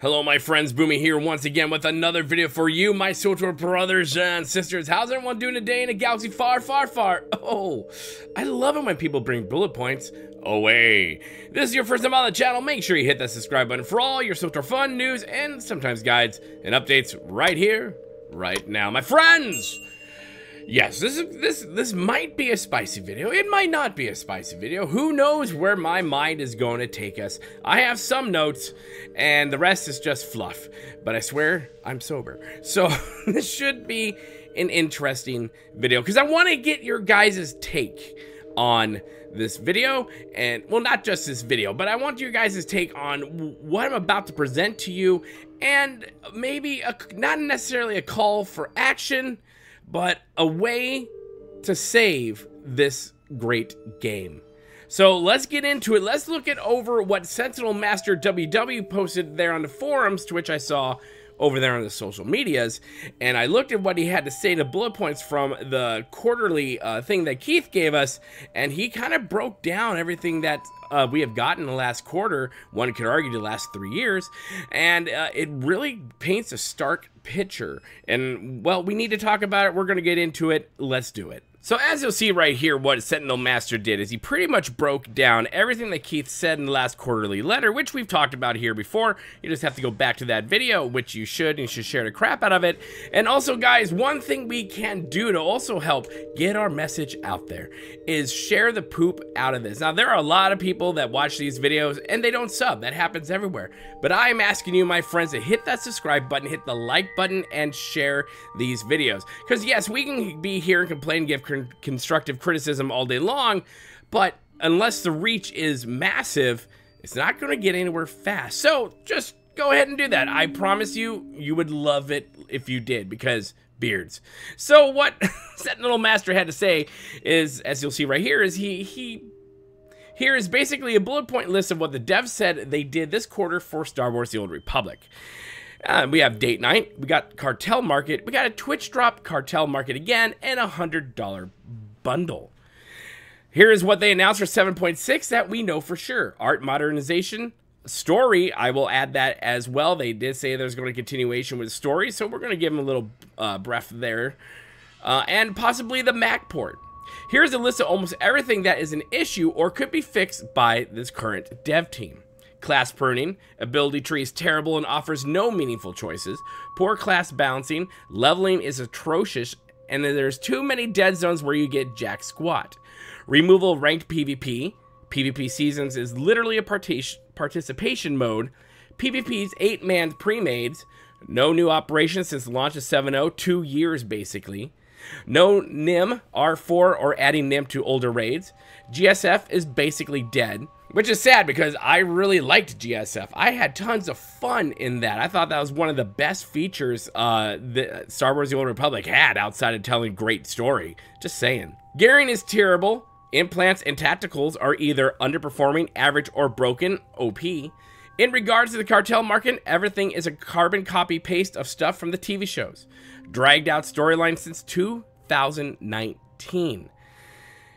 Hello my friends, Boomy here once again with another video for you, my SWTOR brothers and sisters. How's everyone doing today in a galaxy far, far, far? Oh, I love it when people bring bullet points. Oh wait, this is your first time on the channel, make sure you hit that subscribe button for all your SWTOR fun, news, and sometimes guides and updates right here, right now. My friends! Yes, this might be a spicy video. It might not be a spicy video. Who knows where my mind is going to take us? I have some notes, and the rest is just fluff. But I swear, I'm sober. So this should be an interesting video, because I want to get your guys' take on this video, and well, not just this video, but I want your guys' take on what I'm about to present to you, and maybe not necessarily a call for action, but a way to save this great game. So let's get into it. Let's look at over what SentinelMasterWW posted there on the forums, to which I saw over there on the social medias, and I looked at what he had to say, the bullet points from the quarterly thing that Keith gave us, and he kind of broke down everything that we have gotten the last quarter, one could argue the last 3 years, and it really paints a stark picture. And well, we need to talk about it. We're going to get into it. Let's do it. So as you'll see right here, what Sentinel Master did is he pretty much broke down everything that Keith said in the last quarterly letter, which we've talked about here before. You just have to go back to that video, which you should, and you should share the crap out of it. And also, guys, one thing we can do to also help get our message out there is share the poop out of this. Now, there are a lot of people that watch these videos, and they don't sub. That happens everywhere. But I am asking you, my friends, to hit that subscribe button, hit the like button, and share these videos. Because, yes, we can be here and complain, give constructive criticism all day long, but unless the reach is massive, it's not going to get anywhere fast. So just go ahead and do that. I promise you, you would love it if you did, because beards. So what Sentinel Master had to say is, as you'll see right here, is he here is basically a bullet point list of what the devs said they did this quarter for Star Wars The Old Republic. We have date night, we got cartel market, we got a Twitch drop, cartel market again, and $100 bundle. Here is what they announced for 7.6 that we know for sure. Art modernization, story, I will add that as well. They did say there's going to be a continuation with story, so we're going to give them a little breath there. And possibly the Mac port. Here's a list of almost everything that is an issue or could be fixed by this current dev team. Class pruning, ability tree is terrible and offers no meaningful choices, poor class balancing, leveling is atrocious, and then there's too many dead zones where you get jack squat. Removal of ranked PvP, PvP seasons is literally a participation mode, PvP's 8-man pre-mades, no new operations since the launch of 7.0, 2 years basically. No NIM, R4, or adding NIM to older raids. GSF is basically dead, which is sad because I really liked GSF. I had tons of fun in that. I thought that was one of the best features that Star Wars The Old Republic had outside of telling great story. Just saying. Gearing is terrible. Implants and tacticals are either underperforming, average, or broken, OP. In regards to the cartel market, everything is a carbon copy paste of stuff from the TV shows. Dragged out storyline since 2019.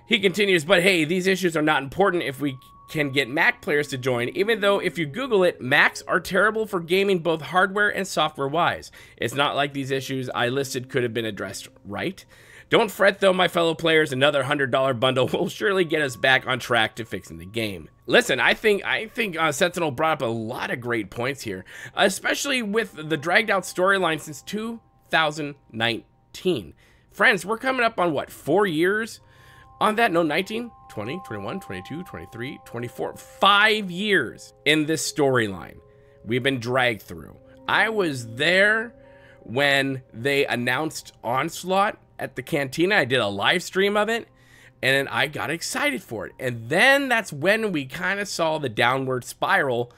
He continues, but hey, these issues are not important if we can get Mac players to join, even though if you Google it, Macs are terrible for gaming both hardware and software wise. It's not like these issues I listed could have been addressed right. Don't fret though, my fellow players, another $100 bundle will surely get us back on track to fixing the game. Listen, I think Sentinel brought up a lot of great points here, especially with the dragged out storyline since 2019. Friends, we're coming up on what, 4 years? On that note, 19, 20, 21, 22, 23, 24, 5 years in this storyline we've been dragged through. I was there when they announced Onslaught at the cantina. I did a live stream of it, and then I got excited for it, and then that's when we kind of saw the downward spiral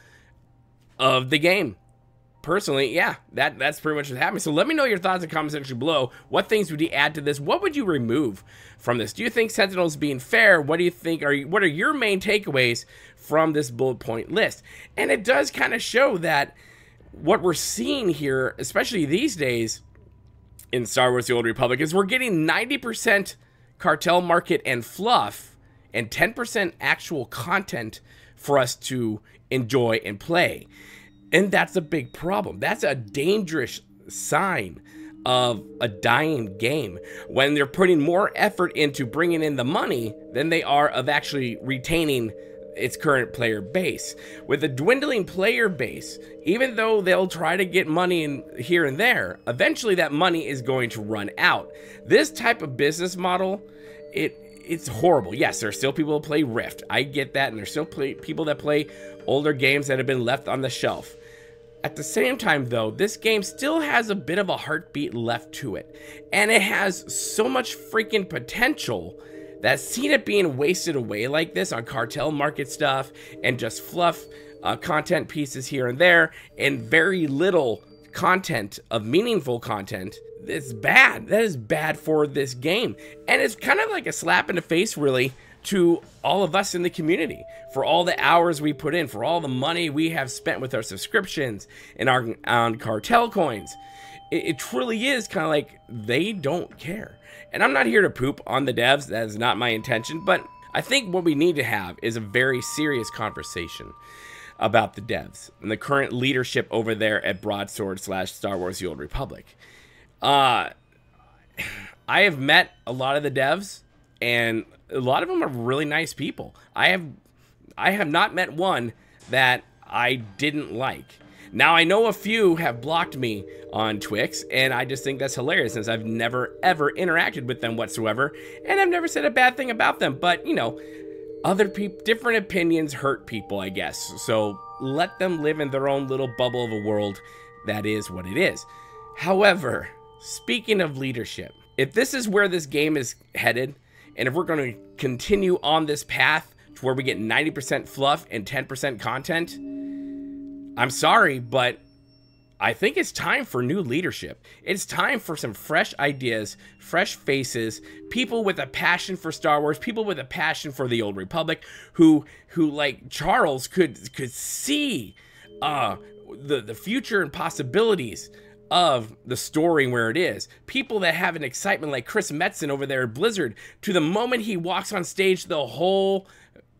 of the game. Personally, yeah, that's pretty much what happened. So let me know your thoughts in the comment section below. What things would you add to this? What would you remove from this? Do you think Sentinel's being fair? What do you think? What are your main takeaways from this bullet point list? And it does kind of show that what we're seeing here, especially these days, in Star Wars The Old Republic, is we're getting 90% cartel market and fluff and 10% actual content for us to enjoy and play. And that's a big problem. That's a dangerous sign of a dying game, when they're putting more effort into bringing in the money than they are of actually retaining its current player base. With a dwindling player base, even though they'll try to get money in here and there, eventually that money is going to run out. This type of business model, it's horrible. Yes, there are still people that play Rift. I get that, and there's still people that play older games that have been left on the shelf. At the same time, though, this game still has a bit of a heartbeat left to it, and it has so much freaking potential that seeing it being wasted away like this on cartel market stuff and just fluff content pieces here and there, and very little content of meaningful content, it's bad. That is bad for this game, and it's kind of like a slap in the face, really, to all of us in the community, for all the hours we put in, for all the money we have spent with our subscriptions and on cartel coins. It truly is kind of like they don't care. And I'm not here to poop on the devs. That is not my intention. But I think what we need to have is a very serious conversation about the devs and the current leadership over there at Broadsword / Star Wars The Old Republic. I have met a lot of the devs, and a lot of them are really nice people. I have not met one that I didn't like. Now, I know a few have blocked me on Twix, and I just think that's hilarious, since I've never, ever interacted with them whatsoever, and I've never said a bad thing about them. But, you know, different opinions hurt people, I guess. So let them live in their own little bubble of a world. That is what it is. However, speaking of leadership, if this is where this game is headed, and if we're going to continue on this path to where we get 90% fluff and 10% content, I'm sorry, but I think it's time for new leadership. It's time for some fresh ideas, fresh faces, people with a passion for Star Wars, people with a passion for the Old Republic, who like Charles could see the future and possibilities of the story where it is. People that have an excitement like Chris Metzen over there at Blizzard. To the moment he walks on stage, the whole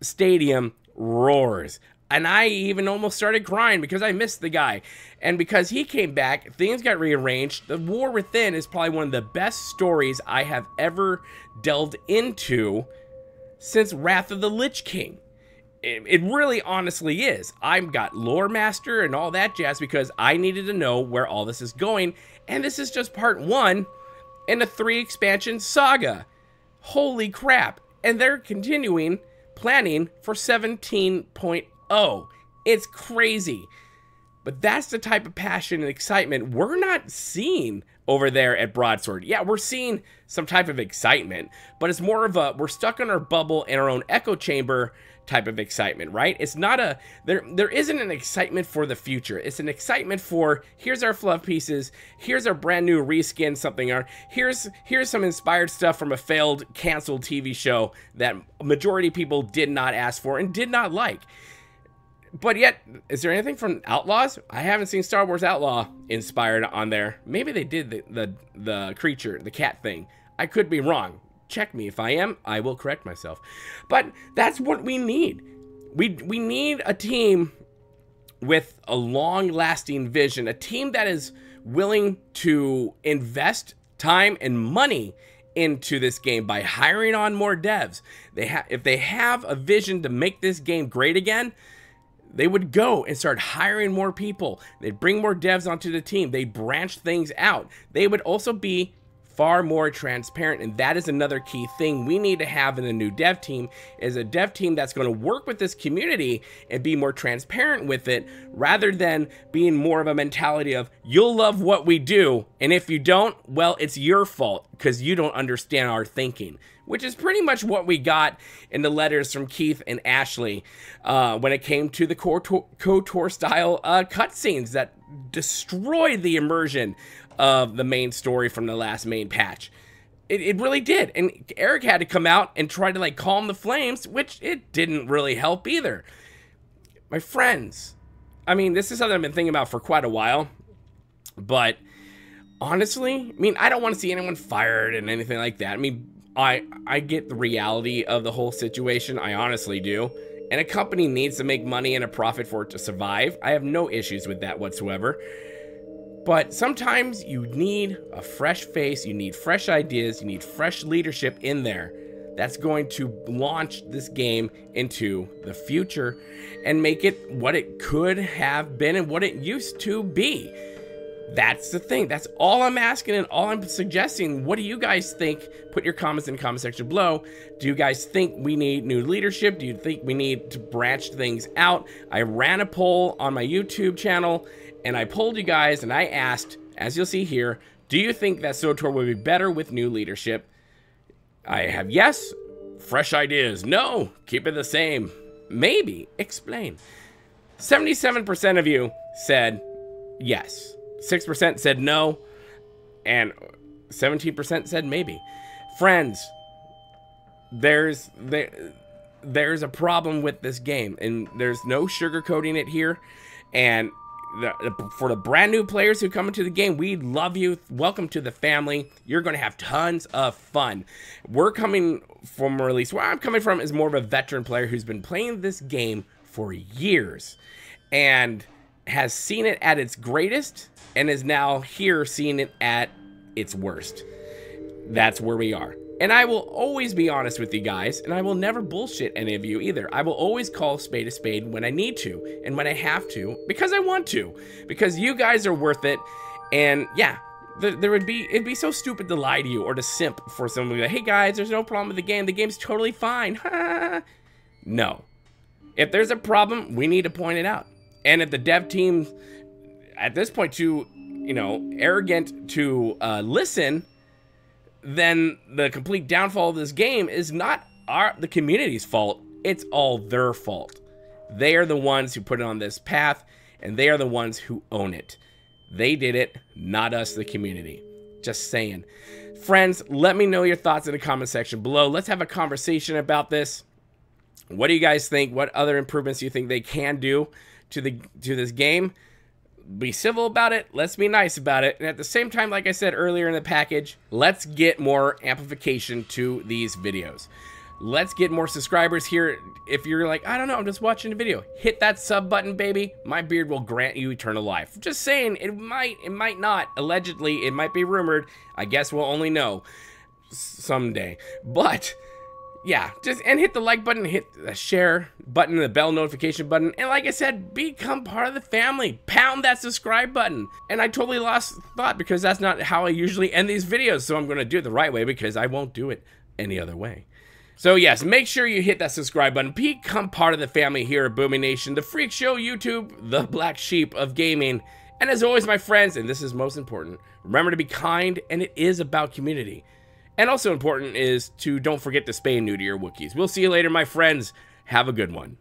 stadium roars. And I even almost started crying because I missed the guy. And because he came back, things got rearranged. The War Within is probably one of the best stories I have ever delved into since Wrath of the Lich King. It really honestly is. I've got Lore Master and all that jazz because I needed to know where all this is going. And this is just part one in a 3-expansion saga. Holy crap. And they're continuing planning for 17.0. It's crazy. But that's the type of passion and excitement we're not seeing over there at Broadsword. Yeah, we're seeing some type of excitement, but it's more of a, we're stuck in our bubble in our own echo chamber type of excitement, right? It's not a, there isn't an excitement for the future. It's an excitement for, here's our fluff pieces, here's our brand new reskin something, or here's some inspired stuff from a failed canceled TV show that majority of people did not ask for and did not like. But yet, is there anything from Outlaws? I haven't seen Star Wars Outlaw inspired on there. Maybe they did the creature, the cat thing. I could be wrong. Check me. If I am, I will correct myself. But that's what we need. We need a team with a long-lasting vision, a team that is willing to invest time and money into this game by hiring on more devs. If they have a vision to make this game great again, they would go and start hiring more people. They'd bring more devs onto the team. They branch things out. They would also be far more transparent, and that is another key thing we need to have in the new dev team, is a dev team that's going to work with this community and be more transparent with it, rather than being more of a mentality of, you'll love what we do, and if you don't, well, it's your fault because you don't understand our thinking, which is pretty much what we got in the letters from Keith and Ashley when it came to the KOTOR style cutscenes that destroyed the immersion of the main story from the last main patch. It really did. And Eric had to come out and try to like calm the flames, which it didn't really help either. My friends, I mean, this is something I've been thinking about for quite a while, but honestly, I mean, I don't want to see anyone fired and anything like that. I mean, I get the reality of the whole situation. I honestly do. and a company needs to make money and a profit for it to survive. I have no issues with that whatsoever. But sometimes you need a fresh face, you need fresh ideas, you need fresh leadership in there that's going to launch this game into the future and make it what it could have been and what it used to be. That's the thing. That's all I'm asking and all I'm suggesting. What do you guys think? Put your comments in the comment section below. Do you guys think we need new leadership? Do you think we need to branch things out? I ran a poll on my YouTube channel and I polled you guys and I asked, as you'll see here, do you think that SWTOR would be better with new leadership? I have yes, fresh ideas. No, keep it the same. Maybe, explain. 77% of you said yes. 6% said no, and 17% said maybe. Friends, there's a problem with this game, and there's no sugarcoating it here. And for the brand new players who come into the game, we love you. Welcome to the family. You're going to have tons of fun. We're coming from a release. Where I'm coming from is more of a veteran player who's been playing this game for years, and has seen it at its greatest and is now here seeing it at its worst. That's where we are. And I will always be honest with you guys, and I will never bullshit any of you either. I will always call a spade when I need to and when I have to, because I want to, because you guys are worth it. And yeah, it'd be so stupid to lie to you or to simp for somebody like, hey guys, there's no problem with the game. The game's totally fine. No. If there's a problem, we need to point it out. And if the dev team, at this point, too, you know, arrogant to listen, then the complete downfall of this game is not the community's fault. It's all their fault. They are the ones who put it on this path, and they are the ones who own it. They did it, not us, the community. Just saying. Friends, let me know your thoughts in the comment section below. Let's have a conversation about this. What do you guys think? What other improvements do you think they can do to this game? Be civil about it, let's be nice about it, and at the same time, like I said earlier in the package, let's get more amplification to these videos. Let's get more subscribers here. If you're like, I don't know, I'm just watching a video, hit that sub button, baby. My beard will grant you eternal life. Just saying, it might not. Allegedly, it might be rumored. I guess we'll only know someday. But yeah, and hit the like button, hit the share button, the bell notification button, and like I said, become part of the family. Pound that subscribe button. And I totally lost thought because that's not how I usually end these videos, so I'm going to do it the right way because I won't do it any other way. So yes, make sure you hit that subscribe button. Become part of the family here at Boomy Nation, the Freak Show YouTube, the black sheep of gaming. And as always, my friends, and this is most important, remember to be kind, and it is about community. And also important is to don't forget to spay and neuter your Wookiees. We'll see you later, my friends. Have a good one.